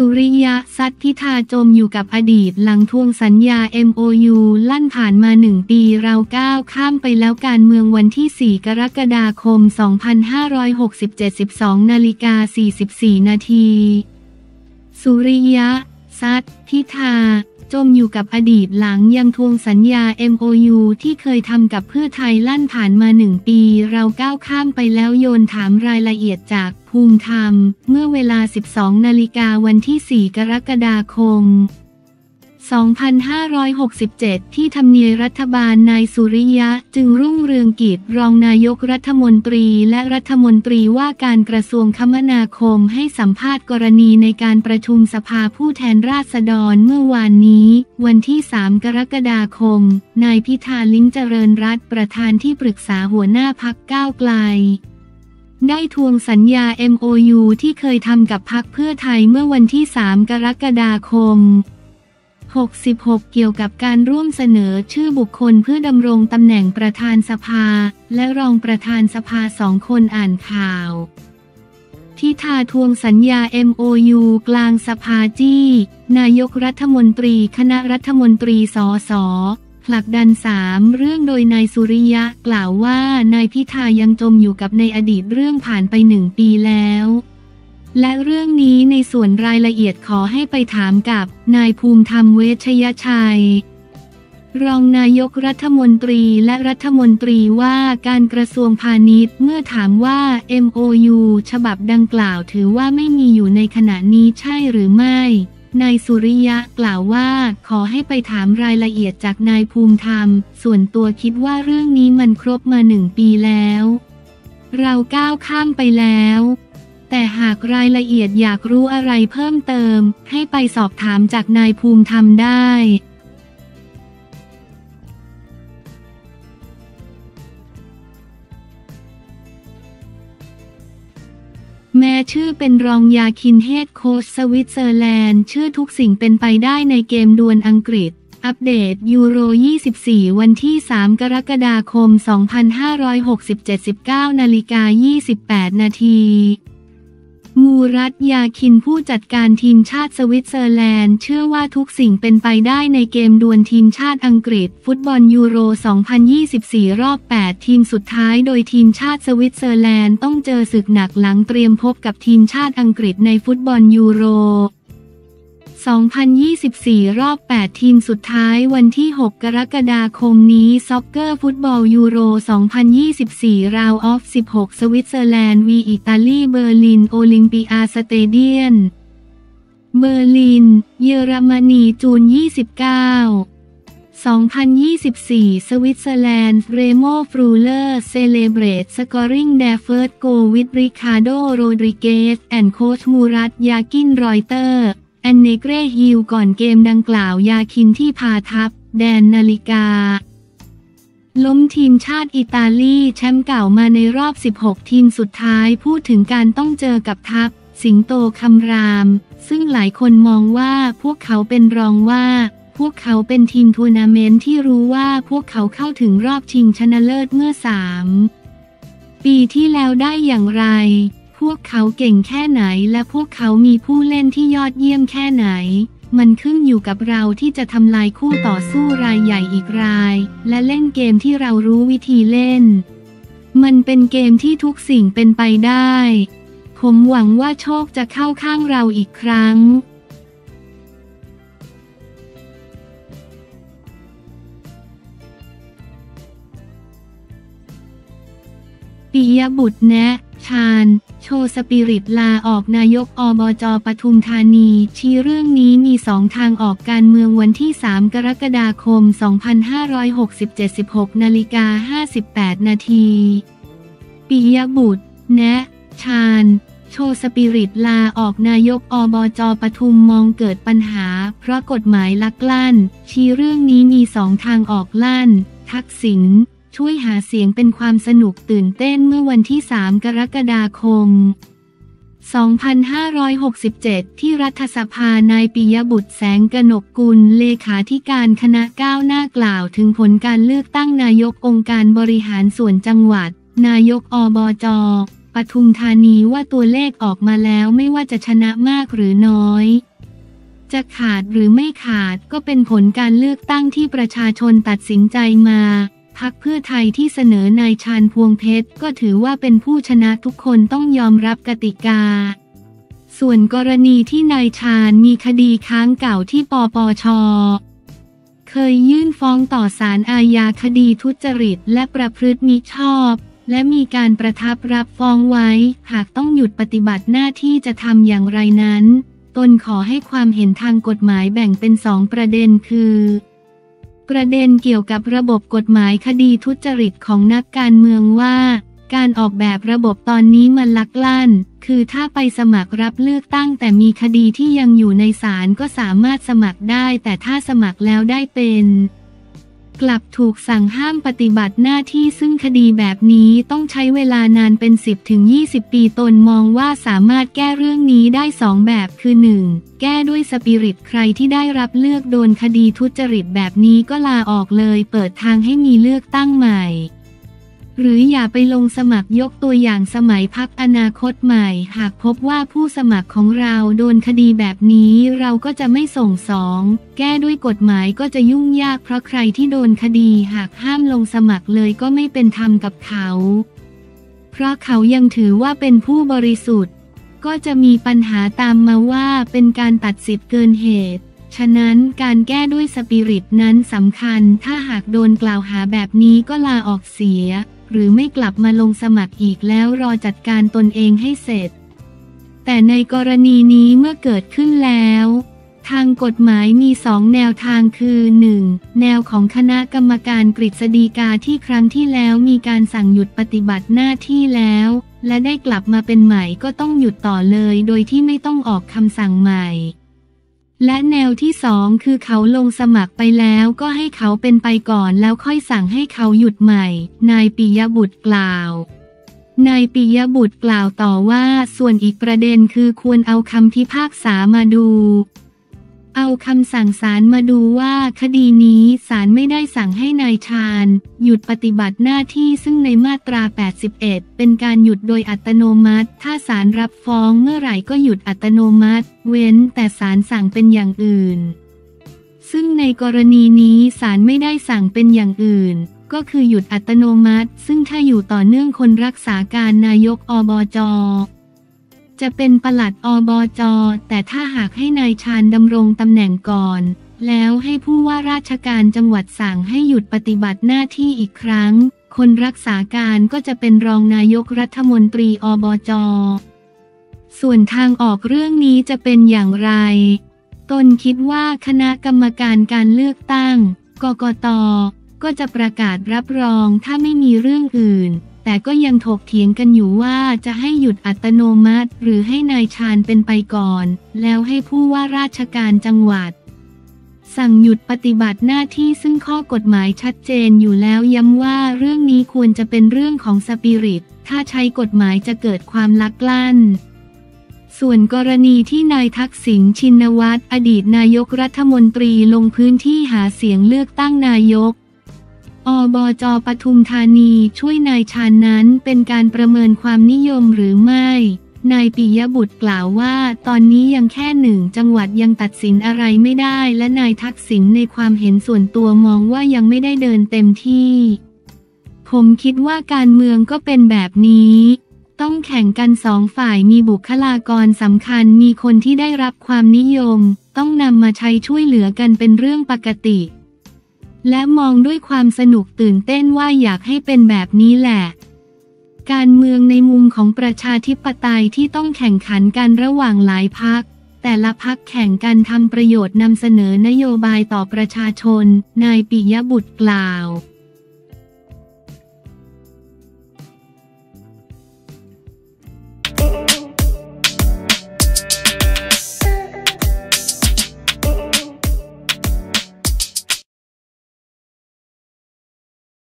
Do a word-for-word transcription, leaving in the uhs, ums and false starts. สุริยะซัดพิธาจมอยู่กับอดีตหลังทวงสัญญา เอ็ม โอ ยู ลั่นผ่านมาหนึ่งปีเราก้าวข้ามไปแล้วการเมืองวันที่สี่กรกฎาคมสองพันห้าร้อยหกสิบเจ็ด สิบสองนาฬิกาสี่สิบสี่นาทีสุริยะซัดพิธาจมอยู่กับอดีตหลังยังทวงสัญญา เอ็ม โอ ยู ที่เคยทำกับเพื่อไทยลั่นผ่านมาหนึ่งปีเราก้าวข้ามไปแล้วโยนถามรายละเอียดจากภูมิธรรมเมื่อเวลา สิบสองนาฬิกาวันที่สี่กรกฎาคมสองพันห้าร้อยหกสิบเจ็ด ที่ทำเนียบรัฐบาลนายสุริยะจึงรุ่งเรืองกิจรองนายกรัฐมนตรีและรัฐมนตรีว่าการกระทรวงคมนาคมให้สัมภาษณ์กรณีในการประชุมสภาผู้แทนราษฎรเมื่อวานนี้วันที่สามกรกฎาคมนายพิธาลิ้มเจริญรัตน์ประธานที่ปรึกษาหัวหน้าพรรคก้าวไกลได้ทวงสัญญา เอ็ม โอ ยู ที่เคยทำกับพรรคเพื่อไทยเมื่อวันที่สามกรกฎาคมหกสิบหกเกี่ยวกับการร่วมเสนอชื่อบุคคลเพื่อดำรงตำแหน่งประธานสภาและรองประธานสภาสองคนอ่านข่าวพิธาทวงสัญญา เอ็ม โอ ยู กลางสภาจี้นายกรัฐมนตรีคณะรัฐมนตรีสสผลักดันสามเรื่องโดยนายสุริยะกล่าวว่านายพิธายังจมอยู่กับในอดีตเรื่องผ่านไปหนึ่งปีแล้วและเรื่องนี้ในส่วนรายละเอียดขอให้ไปถามกับนายภูมิธรรมเวชยชัยรองนายกรัฐมนตรีและรัฐมนตรีว่าการกระทรวงพาณิชย์เมื่อถามว่า เอ็ม โอ ยู ฉบับดังกล่าวถือว่าไม่มีอยู่ในขณะนี้ใช่หรือไม่นายสุริยะกล่าวว่าขอให้ไปถามรายละเอียดจากนายภูมิธรรมส่วนตัวคิดว่าเรื่องนี้มันครบมาหนึ่งปีแล้วเราก้าวข้ามไปแล้วแต่หากรายละเอียดอยากรู้อะไรเพิ่มเติมให้ไปสอบถามจากนายภูมิธรรมได้แม้ชื่อเป็นรองยาคินเฮดโค้ชสวิตเซอร์แลนด์ชื่อทุกสิ่งเป็นไปได้ในเกมดวลอังกฤษอัปเดตยูโรยี่สิบสี่วันที่สามกรกฎาคมสองพันห้าร้อยหกสิบเจ็ด สิบเก้านาฬิกายี่สิบแปดนาทีมูรัตยาคินผู้จัดการทีมชาติสวิตเซอร์แลนด์เชื่อว่าทุกสิ่งเป็นไปได้ในเกมดวลทีมชาติอังกฤษฟุตบอลยูโรสองพันยี่สิบสี่รอบแปดทีมสุดท้ายโดยทีมชาติสวิตเซอร์แลนด์ต้องเจอศึกหนักหลังเตรียมพบกับทีมชาติอังกฤษในฟุตบอลยูโรสองพันยี่สิบสี่รอบแปดทีมสุดท้ายวันที่หกกรกฎาคมนี้ซ็อกเกอร์ฟุตบอลยูโรสองพันยี่สิบสี่ราวออฟสิบหกสวิตเซอร์แลนด์ วี อิตาลีเบอร์ลินโอลิมปิอาสเตเดียมเบอร์ลินเยอรมนีจูนยี่สิบเก้า สองพันยี่สิบสี่ สวิตเซอร์แลนด์เรโม่ฟรูเลอร์เซเลเบรตสกอริงเดฟเฟิร์ตโกวิดริคาโดโรดริเกสแอนโคชมูรัตยากินรอยเตอร์แอนเนเกรฮิลก่อนเกมดังกล่าวยาคินที่พาทัพแดนนาฬิกาล้มทีมชาติอิตาลีแชมป์เก่ามาในรอบสิบหกทีมสุดท้ายพูดถึงการต้องเจอกับทัพสิงโตคำรามซึ่งหลายคนมองว่าพวกเขาเป็นรองว่าพวกเขาเป็นทีมทัวร์นาเมนต์ที่รู้ว่าพวกเขาเข้าถึงรอบชิงชนะเลิศเมื่อสามปีที่แล้วได้อย่างไรพวกเขาเก่งแค่ไหนและพวกเขามีผู้เล่นที่ยอดเยี่ยมแค่ไหนมันขึ้นอยู่กับเราที่จะทำลายคู่ต่อสู้รายใหญ่อีกรายและเล่นเกมที่เรารู้วิธีเล่นมันเป็นเกมที่ทุกสิ่งเป็นไปได้ผมหวังว่าโชคจะเข้าข้างเราอีกครั้งปิยบุตรแนะชาญโชว์สปิริตลาออกนายกอบจปทุมธานีชี้เรื่องนี้มีสองทางออกการเมืองวันที่สามกรกฎาคมสองพันห้าร้อยหกสิบเจ็ด สิบหกนาฬิกาห้าสิบแปดนาทีปิยบุตรแนะชาญโชว์สปิริตลาออกนายกอบจปทุมมองเกิดปัญหาเพราะกฎหมายลักลั่นชี้เรื่องนี้มีสองทางออกลั่นทักษิณช่วยหาเสียงเป็นความสนุกตื่นเต้นเมื่อวันที่สามกรกฎาคมสองพันห้าร้อยหกสิบเจ็ดที่รัฐสภานายปิยบุตรแสงกนกกุลเลขาธิการคณะก้าวหน้ากล่าวถึงผลการเลือกตั้งนายกองค์การบริหารส่วนจังหวัดนายกอบจป ปทุมธานีว่าตัวเลขออกมาแล้วไม่ว่าจะชนะมากหรือน้อยจะขาดหรือไม่ขาดก็เป็นผลการเลือกตั้งที่ประชาชนตัดสินใจมาพรรคเพื่อไทยที่เสนอนายชาญพวงเพชรก็ถือว่าเป็นผู้ชนะทุกคนต้องยอมรับกติกาส่วนกรณีที่นายชาญมีคดีค้างเก่าที่ปปช.เคยยื่นฟ้องต่อศาลอาญาคดีทุจริตและประพฤติมิชอบและมีการประทับรับฟ้องไว้หากต้องหยุดปฏิบัติหน้าที่จะทำอย่างไรนั้นตนขอให้ความเห็นทางกฎหมายแบ่งเป็นสองประเด็นคือประเด็นเกี่ยวกับระบบกฎหมายคดีทุจริตของนักการเมืองว่าการออกแบบระบบตอนนี้มันลักลั่นคือถ้าไปสมัครรับเลือกตั้งแต่มีคดีที่ยังอยู่ในศาลก็สามารถสมัครได้แต่ถ้าสมัครแล้วได้เป็นกลับถูกสั่งห้ามปฏิบัติหน้าที่ซึ่งคดีแบบนี้ต้องใช้เวลานานเป็น สิบถึงยี่สิบ ปีตนมองว่าสามารถแก้เรื่องนี้ได้สองแบบคือ หนึ่ง แก้ด้วยสปิริตใครที่ได้รับเลือกโดนคดีทุจริตแบบนี้ก็ลาออกเลยเปิดทางให้มีเลือกตั้งใหม่หรืออย่าไปลงสมัครยกตัวอย่างสมัยพรรคอนาคตใหม่หากพบว่าผู้สมัครของเราโดนคดีแบบนี้เราก็จะไม่ส่งสองแก้ด้วยกฎหมายก็จะยุ่งยากเพราะใครที่โดนคดีหากห้ามลงสมัครเลยก็ไม่เป็นธรรมกับเขาเพราะเขายังถือว่าเป็นผู้บริสุทธิ์ก็จะมีปัญหาตามมาว่าเป็นการตัดสิทธิ์เกินเหตุฉะนั้นการแก้ด้วยสปิริตนั้นสำคัญถ้าหากโดนกล่าวหาแบบนี้ก็ลาออกเสียหรือไม่กลับมาลงสมัครอีกแล้วรอจัดการตนเองให้เสร็จแต่ในกรณีนี้เมื่อเกิดขึ้นแล้วทางกฎหมายมีสองแนวทางคือ หนึ่ง แนวของคณะกรรมการกฤษฎีกาที่ครั้งที่แล้วมีการสั่งหยุดปฏิบัติหน้าที่แล้วและได้กลับมาเป็นใหม่ก็ต้องหยุดต่อเลยโดยที่ไม่ต้องออกคำสั่งใหม่และแนวที่สองคือเขาลงสมัครไปแล้วก็ให้เขาเป็นไปก่อนแล้วค่อยสั่งให้เขาหยุดใหม่นายปิยบุตรกล่าวนายปิยบุตรกล่าวต่อว่าส่วนอีกประเด็นคือควรเอาคำพิพากษามาดูเอาคำสั่งศาลมาดูว่าคดีนี้ศาลไม่ได้สั่งให้นายชาญหยุดปฏิบัติหน้าที่ซึ่งในมาตราแปดสิบเอ็ดเป็นการหยุดโดยอัตโนมัติถ้าศาลรับฟ้องเมื่อไหร่ก็หยุดอัตโนมัติเว้นแต่ศาลสั่งเป็นอย่างอื่นซึ่งในกรณีนี้ศาลไม่ได้สั่งเป็นอย่างอื่นก็คือหยุดอัตโนมัติซึ่งถ้าอยู่ต่อเนื่องคนรักษาการนายกอบจ.จะเป็นปลัดอบจ.แต่ถ้าหากให้นายชาญดำรงตำแหน่งก่อนแล้วให้ผู้ว่าราชการจังหวัดสั่งให้หยุดปฏิบัติหน้าที่อีกครั้งคนรักษาการก็จะเป็นรองนายกรัฐมนตรีอบจ.ส่วนทางออกเรื่องนี้จะเป็นอย่างไรตนคิดว่าคณะกรรมการการเลือกตั้งกกต.ก็จะประกาศรับรองถ้าไม่มีเรื่องอื่นแต่ก็ยังถกเถียงกันอยู่ว่าจะให้หยุดอัตโนมัติหรือให้นายชาญเป็นไปก่อนแล้วให้ผู้ว่าราชการจังหวัดสั่งหยุดปฏิบัติหน้าที่ซึ่งข้อกฎหมายชัดเจนอยู่แล้วย้ำว่าเรื่องนี้ควรจะเป็นเรื่องของสปิริตถ้าใช้กฎหมายจะเกิดความลักลั่นส่วนกรณีที่นายทักษิณชินวัตรอดีตนายกรัฐมนตรีลงพื้นที่หาเสียงเลือกตั้งนายกอบจ.ปทุมธานีช่วยนายชาญ น, นั้นเป็นการประเมินความนิยมหรือไม่นายปิยบุตรกล่าวว่าตอนนี้ยังแค่หนึ่งจังหวัดยังตัดสินอะไรไม่ได้และนายทักษิณในความเห็นส่วนตัวมองว่ายังไม่ได้เดินเต็มที่ผมคิดว่าการเมืองก็เป็นแบบนี้ต้องแข่งกันสองฝ่ายมีบุคลากรสำคัญมีคนที่ได้รับความนิยมต้องนำมาใช้ช่วยเหลือกันเป็นเรื่องปกติและมองด้วยความสนุกตื่นเต้นว่าอยากให้เป็นแบบนี้แหละการเมืองในมุมของประชาธิปไตยที่ต้องแข่งขันกันระหว่างหลายพรรคแต่ละพรรคแข่งกันทำประโยชน์นำเสนอนโยบายต่อประชาชนนายปิยบุตรกล่าว